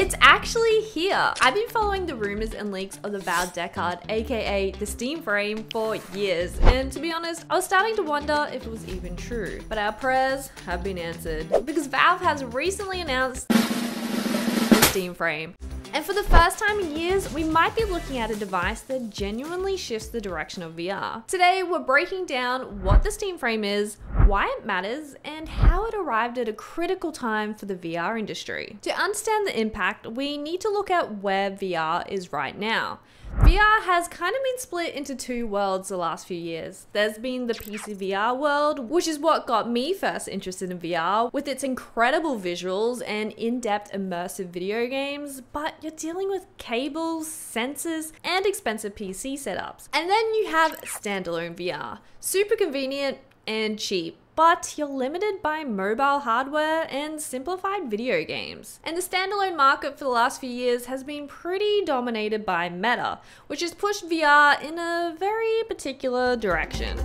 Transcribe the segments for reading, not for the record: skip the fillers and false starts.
It's actually here. I've been following the rumors and leaks of the Valve deck card, aka the Steam Frame, for years, and to be honest, I was starting to wonder if it was even true. But our prayers have been answered, because Valve has recently announced the Steam Frame. And for the first time in years, we might be looking at a device that genuinely shifts the direction of VR. Today, we're breaking down what the Steam Frame is, why it matters, and how it arrived at a critical time for the VR industry. To understand the impact, we need to look at where VR is right now. VR has kind of been split into two worlds the last few years. There's been the PC VR world, which is what got me first interested in VR, with its incredible visuals and in-depth immersive video games, but you're dealing with cables, sensors, and expensive PC setups. And then you have standalone VR, super convenient and cheap, but you're limited by mobile hardware and simplified video games. And the standalone market for the last few years has been pretty dominated by Meta, which has pushed VR in a very particular direction.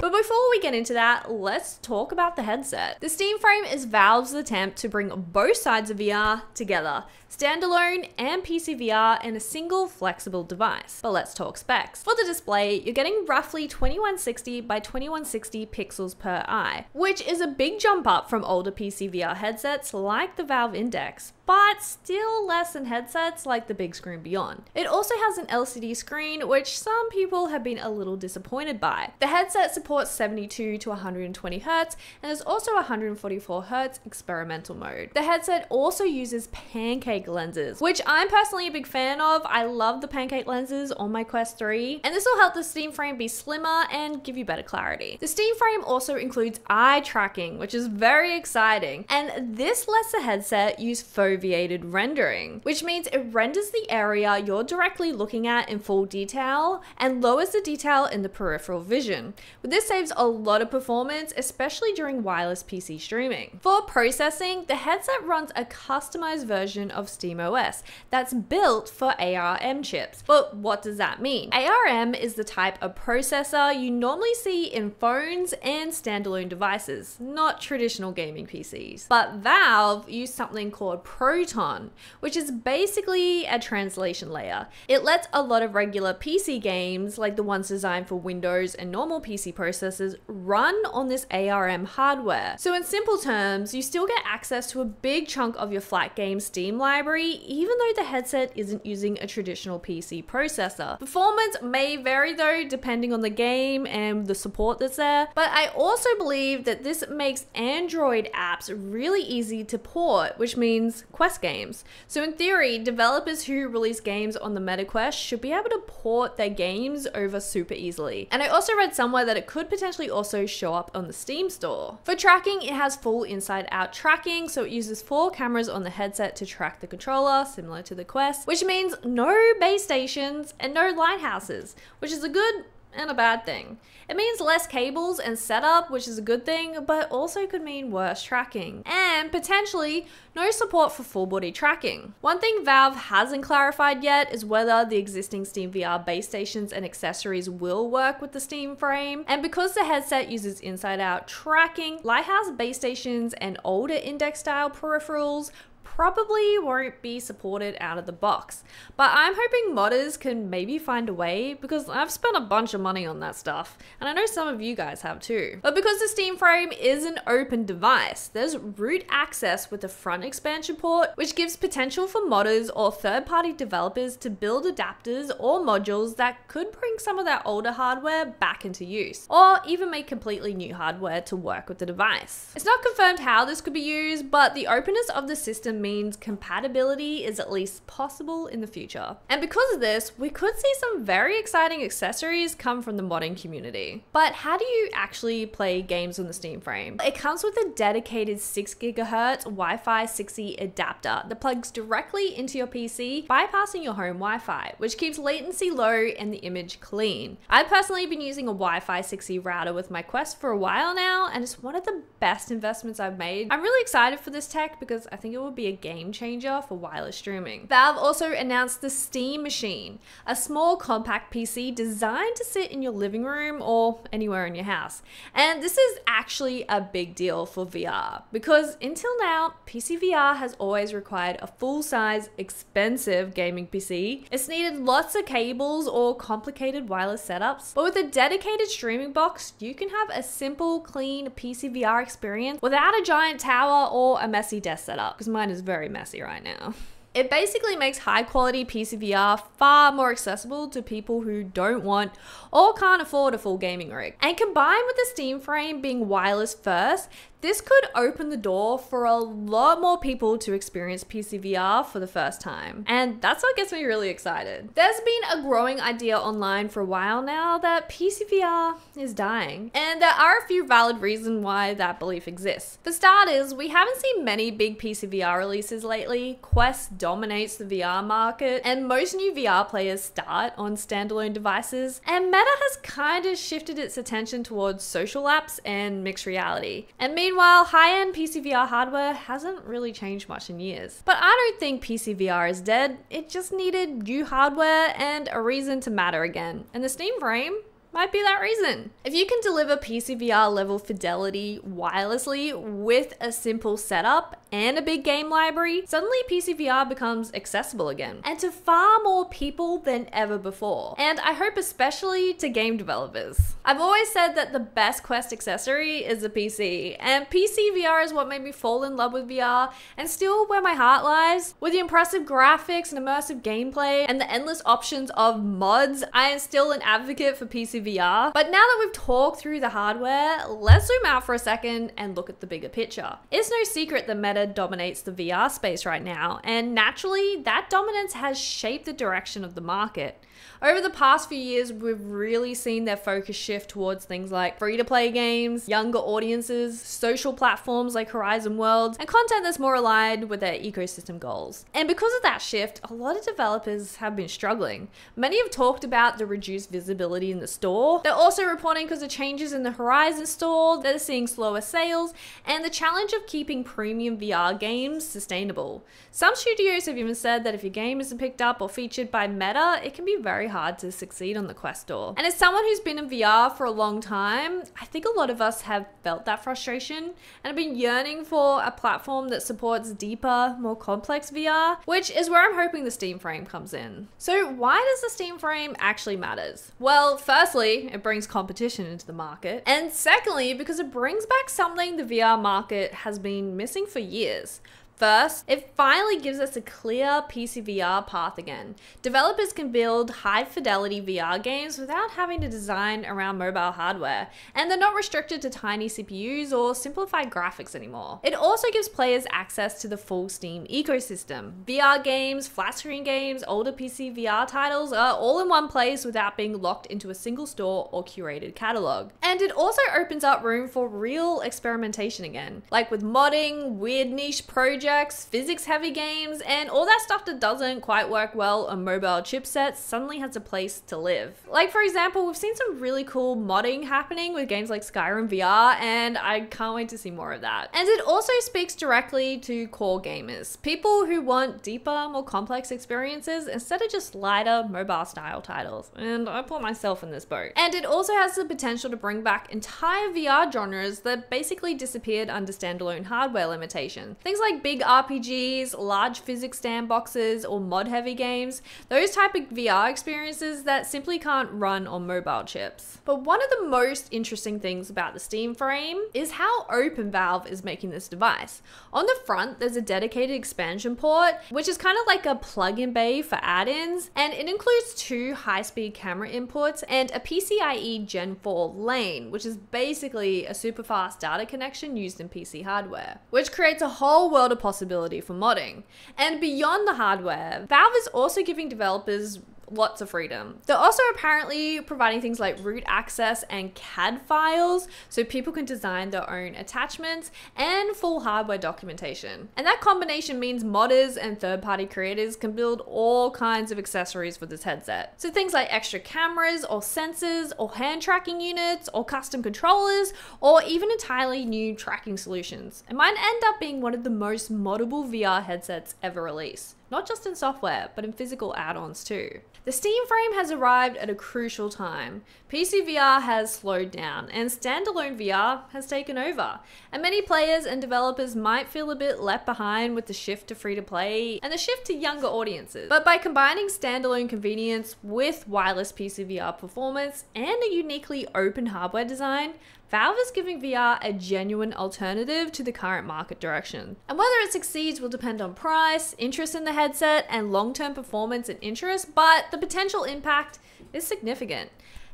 But before we get into that, let's talk about the headset. The Steam Frame is Valve's attempt to bring both sides of VR together, standalone and PC VR, in a single flexible device. But let's talk specs. For the display, you're getting roughly 2160 by 2160 pixels per eye, which is a big jump up from older PC VR headsets like the Valve Index, but still less than headsets like the Big Screen Beyond. It also has an LCD screen, which some people have been a little disappointed by. The headset supports 72 to 120 Hz, and there's also 144 Hz experimental mode. The headset also uses pancake lenses, which I'm personally a big fan of. I love the pancake lenses on my Quest 3, and this will help the Steam Frame be slimmer and give you better clarity. The Steam Frame also includes eye tracking, which is very exciting, and this lets the headset use foveated rendering, which means it renders the area you're directly looking at in full detail and lowers the detail in the peripheral vision. But this saves a lot of performance, especially during wireless PC streaming. For processing, the headset runs a customized version of SteamOS that's built for ARM chips. But what does that mean? ARM is the type of processor you normally see in phones and standalone devices, not traditional gaming PCs. But Valve used something called Proton, which is basically a translation layer. It lets a lot of regular PC games, like the ones designed for Windows and normal PC processors, run on this ARM hardware. So in simple terms, you still get access to a big chunk of your flat game Steam library, even though the headset isn't using a traditional PC processor. Performance may vary though, depending on the game and the support that's there, but I also believe that this makes Android apps really easy to port, which means Quest games. So in theory, developers who release games on the Meta Quest should be able to port their games over super easily. And I also read somewhere that it could potentially also show up on the Steam store. For tracking, it has full inside-out tracking, so it uses 4 cameras on the headset to track the controller, similar to the Quest, which means no base stations and no lighthouses, which is a good and a bad thing. It means less cables and setup, which is a good thing, but also could mean worse tracking and potentially no support for full body tracking. One thing Valve hasn't clarified yet is whether the existing SteamVR base stations and accessories will work with the Steam Frame. And because the headset uses inside out tracking, lighthouse base stations and older Index style peripherals probably won't be supported out of the box. But I'm hoping modders can maybe find a way, because I've spent a bunch of money on that stuff, and I know some of you guys have too. But because the Steam Frame is an open device, there's root access with the front expansion port, which gives potential for modders or third-party developers to build adapters or modules that could bring some of that older hardware back into use, or even make completely new hardware to work with the device. It's not confirmed how this could be used, but the openness of the system means compatibility is at least possible in the future. And because of this, we could see some very exciting accessories come from the modding community. But how do you actually play games on the Steam Frame? It comes with a dedicated 6GHz Wi-Fi 6E adapter that plugs directly into your PC, bypassing your home Wi-Fi, which keeps latency low and the image clean. I've personally been using a Wi-Fi 6E router with my Quest for a while now, and it's one of the best investments I've made. I'm really excited for this tech because I think it will be be a game changer for wireless streaming. Valve also announced the Steam Machine, a small compact PC designed to sit in your living room or anywhere in your house. And this is actually a big deal for VR, because until now, PC VR has always required a full-size, expensive gaming PC. It's needed lots of cables or complicated wireless setups, but with a dedicated streaming box, you can have a simple, clean PC VR experience without a giant tower or a messy desk setup, because mine is very messy right now. It basically makes high-quality PC VR far more accessible to people who don't want or can't afford a full gaming rig. And combined with the Steam Frame being wireless first, this could open the door for a lot more people to experience PC VR for the first time. And that's what gets me really excited. There's been a growing idea online for a while now that PC VR is dying. And there are a few valid reasons why that belief exists. For starters, we haven't seen many big PC VR releases lately. Quest dominates the VR market, and most new VR players start on standalone devices. And Meta has kind of shifted its attention towards social apps and mixed reality. And meanwhile, high-end PC VR hardware hasn't really changed much in years. But I don't think PC VR is dead, it just needed new hardware and a reason to matter again. And the Steam Frame might be that reason. If you can deliver PC VR level fidelity wirelessly with a simple setup and a big game library, suddenly PC VR becomes accessible again, and to far more people than ever before. And I hope especially to game developers. I've always said that the best Quest accessory is a PC, and PC VR is what made me fall in love with VR and still where my heart lies. With the impressive graphics and immersive gameplay and the endless options of mods, I am still an advocate for PC VR. But now that we've talked through the hardware, let's zoom out for a second and look at the bigger picture. It's no secret that Meta dominates the VR space right now, and naturally, that dominance has shaped the direction of the market. Over the past few years, we've really seen their focus shift towards things like free-to-play games, younger audiences, social platforms like Horizon Worlds, and content that's more aligned with their ecosystem goals. And because of that shift, a lot of developers have been struggling. Many have talked about the reduced visibility in the store. They're also reporting, because of changes in the Horizon store, they're seeing slower sales and the challenge of keeping premium VR games sustainable. Some studios have even said that if your game isn't picked up or featured by Meta, it can be very hard to succeed on the Quest store. And as someone who's been in VR for a long time, I think a lot of us have felt that frustration and have been yearning for a platform that supports deeper, more complex VR, which is where I'm hoping the Steam Frame comes in. So why does the Steam Frame actually matter? Well, firstly, it brings competition into the market. And secondly, because it brings back something the VR market has been missing for years. First, it finally gives us a clear PC VR path again. Developers can build high-fidelity VR games without having to design around mobile hardware, and they're not restricted to tiny CPUs or simplified graphics anymore. It also gives players access to the full Steam ecosystem. VR games, flat-screen games, older PC VR titles are all in one place without being locked into a single store or curated catalog. And it also opens up room for real experimentation again, like with modding, weird niche projects, physics-heavy games, and all that stuff that doesn't quite work well on mobile chipsets suddenly has a place to live. Like, for example, we've seen some really cool modding happening with games like Skyrim VR, and I can't wait to see more of that. And it also speaks directly to core gamers, people who want deeper, more complex experiences instead of just lighter mobile-style titles, and I put myself in this boat. And it also has the potential to bring back entire VR genres that basically disappeared under standalone hardware limitation. Things like big RPGs, large physics sandboxes, or mod-heavy games, those type of VR experiences that simply can't run on mobile chips. But one of the most interesting things about the Steam Frame is how open Valve is making this device. On the front, there's a dedicated expansion port, which is kind of like a plug-in bay for add-ins, and it includes 2 high-speed camera inputs and a PCIe Gen 4 lane, which is basically a super-fast data connection used in PC hardware, which creates a whole world of possibility for modding. And beyond the hardware, Valve is also giving developers lots of freedom. They're also apparently providing things like root access and CAD files, so people can design their own attachments, and full hardware documentation. And that combination means modders and third-party creators can build all kinds of accessories for this headset. So things like extra cameras or sensors or hand tracking units or custom controllers, or even entirely new tracking solutions. It might end up being one of the most moddable VR headsets ever released. Not just in software, but in physical add-ons too. The Steam Frame has arrived at a crucial time. PC VR has slowed down and standalone VR has taken over. And many players and developers might feel a bit left behind with the shift to free-to-play and the shift to younger audiences. But by combining standalone convenience with wireless PC VR performance and a uniquely open hardware design, Valve is giving VR a genuine alternative to the current market direction. And whether it succeeds will depend on price, interest in the headset, and long-term performance and interest, but the potential impact is significant.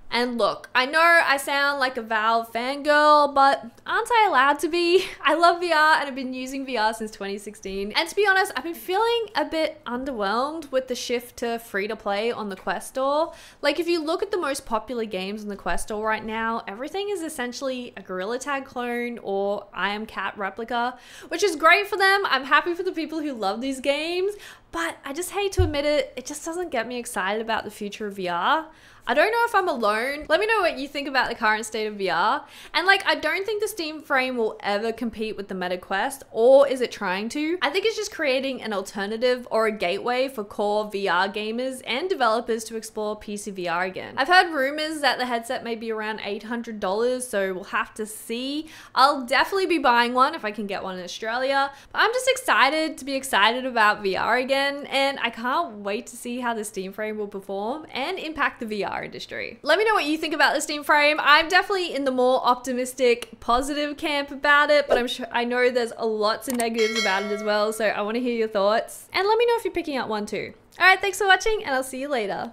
And look, I know I sound like a Valve fangirl, but aren't I allowed to be? I love VR and I've been using VR since 2016. And to be honest, I've been feeling a bit underwhelmed with the shift to free-to-play on the Quest Store. Like, if you look at the most popular games on the Quest Store right now, everything is essentially a Gorilla Tag clone or I Am Cat replica, which is great for them. I'm happy for the people who love these games, but I just hate to admit it, it just doesn't get me excited about the future of VR. I don't know if I'm alone. Let me know what you think about the current state of VR. And like, I don't think the Steam Frame will ever compete with the Meta Quest, or is it trying to? I think it's just creating an alternative or a gateway for core VR gamers and developers to explore PC VR again. I've heard rumors that the headset may be around $800, so we'll have to see. I'll definitely be buying one if I can get one in Australia. But I'm just excited to be excited about VR again, and I can't wait to see how the Steam Frame will perform and impact the VR industry. Let me know what you think about the Steam Frame. I'm definitely in the more optimistic, positive camp about it, but I'm sure I know there's lots of negatives about it as well, so I want to hear your thoughts. And let me know if you're picking up one too. All right, thanks for watching, and I'll see you later.